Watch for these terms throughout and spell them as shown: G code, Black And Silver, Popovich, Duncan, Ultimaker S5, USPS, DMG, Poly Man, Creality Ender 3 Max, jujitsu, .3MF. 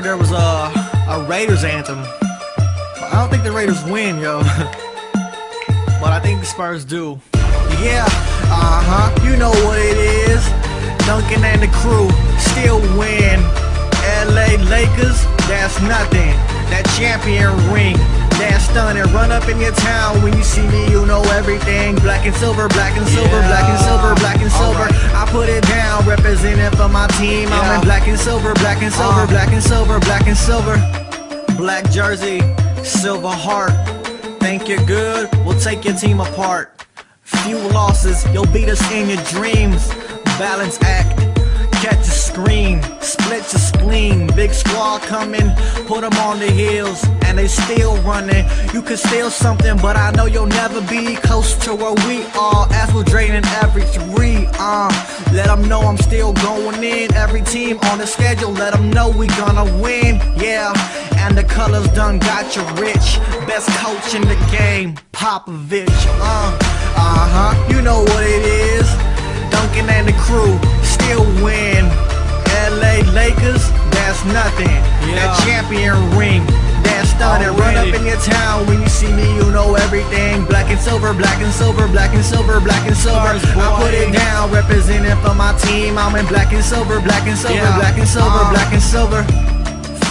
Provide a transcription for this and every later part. heard there was a Raiders anthem. I don't think the Raiders win, yo. But I think the Spurs do. Yeah, you know what it is. Duncan and the crew still win. LA Lakers, that's nothing. That champion ring, that's stunning. Run up in your town when you see me, you know everything. Black and silver, black and silver, yeah. Black and silver, black and silver. Right. I put it down, representing for my team. Yeah. I'm in black and silver, black and silver, black and silver, black and silver. Black jersey, silver heart. Think you're good? We'll take your team apart. Few losses, you'll beat us in your dreams. Balance act, catch a screen, split your spleen. Big squad coming, put them on the heels, and they still running. You can steal something, but I know you'll never be close to where we are. As we're draining every three, let them know I'm still going in. Every team on the schedule, let them know we gonna win, yeah. And the colors done got you rich. Best coach in the game, Popovich. You know what it is. Duncan and the crew still win. LA Lakers, that's nothing. Yeah. That champion ring, that's stunning. Run up in your town when you see me, you know everything. Black and silver, black and silver, black and silver, black and silver. I put it down, representing for my team. I'm in black and silver, black and silver, yeah. Black and silver, black and silver.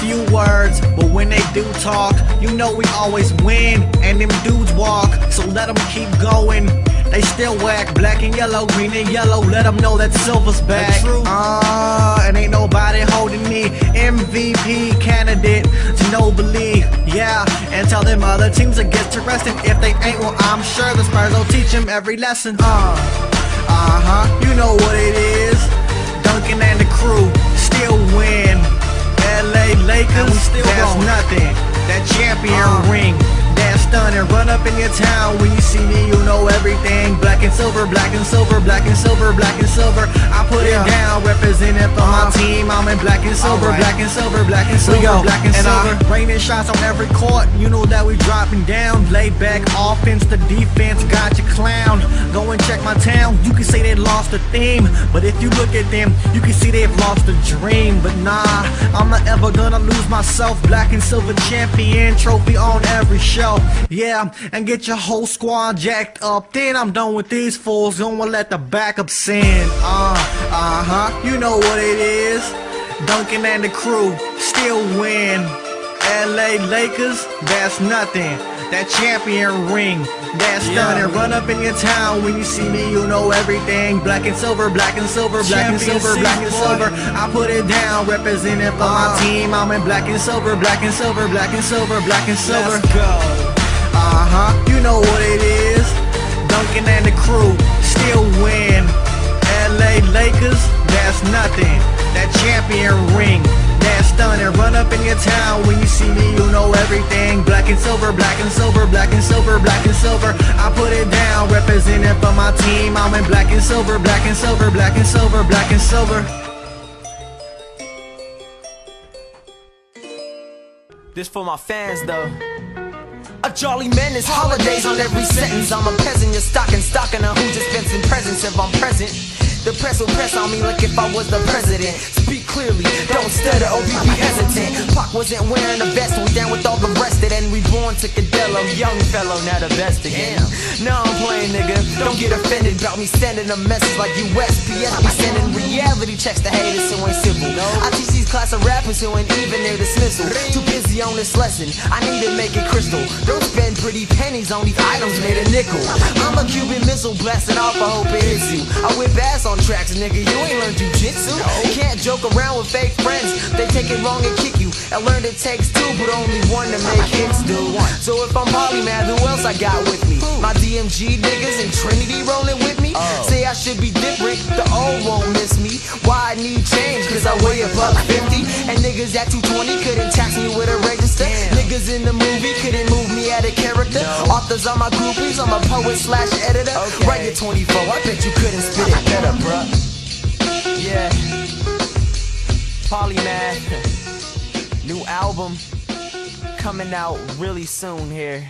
Few words, but when they do talk, you know we always win. And them dudes walk, so let them keep going. They still whack, black and yellow, green and yellow. Let them know that silver's back. And ain't nobody holding me. MVP candidate to nobly, yeah. And tell them other teams that get to resting. If they ain't, well, I'm sure the Spurs will teach them every lesson. You know what it is. Duncan and the crew still win. LA Lakers, still that's going. Nothing. That champion ring, that's stunning. Run up in your town when you see me, you know everything. Black and silver, black and silver, black and silver, black and silver. I put it down, representing for my team. I'm in black and silver, black and silver, black and silver, black and silver. Raining shots on every court, you know that we dropping down. Laid back offense to defense, got you clown. Go and check my town, you can say they lost the theme, but if you look at them, you can see they've lost the dream. But nah, I'm not ever gonna lose myself. Black and silver champion trophy on every shelf. Yeah, and get your whole squad jacked up. Then I'm done with these fools, gonna let the backup sin. You know what it is. Duncan and the crew still win. LA Lakers, that's nothing. That champion ring, that's stunning. Run up in your town when you see me, you know everything. Black and silver, black and silver, black and silver, black and silver. I put it down, representing for my team. I'm in black and silver, black and silver, black and silver, black and silver. Let's go. You know what it is. Duncan and the crew still win. LA Lakers, that's nothing. That champion ring, that's stunning. Run up in your town when you see me, you know everything. Black and silver, black and silver, black and silver, black and silver. I put it down, representing for my team. I'm in black and silver, black and silver, black and silver, black and silver. This for my fans though. A jolly menace, holidays on every sentence. I'm a peasant, you're stocking on who just fencing presents. If I'm present, the press will press on me like if I was the president. Speak clearly, don't stutter or be hesitant. Pac wasn't wearing a vest, we down with all the rest of it. And we born to Cadelo, young fellow, now the best again. Now I'm playing, nigga, don't get offended about me sending a message like USPS. We sending reality checks to haters who ain't civil. I teach these class of rappers who ain't even their dismissal. Too busy on this lesson, I need to make it crystal. Don't spend pretty pennies on these items made a nickel. I'm a Cuban missile blasting off, I hope it hits you. I whip ass on tracks, nigga, you ain't learned jujitsu. You can't joke around with fake friends, they take it wrong and kick you. I learned it takes two, but only one to make hits, dude. So if I'm Poly Man, who else I got with me? My DMG niggas and Trinity rolling with me. Say I should be different, the old won't miss me. Why I need change, cause I weigh above 50. And niggas at 220 couldn't tax me with a register. Niggas in the movie couldn't move me out of character. Authors are my groupies, I'm a poet / editor. Write your 24, I bet you couldn't spit it better, bruh. Yeah, Poly Man, new album coming out really soon here.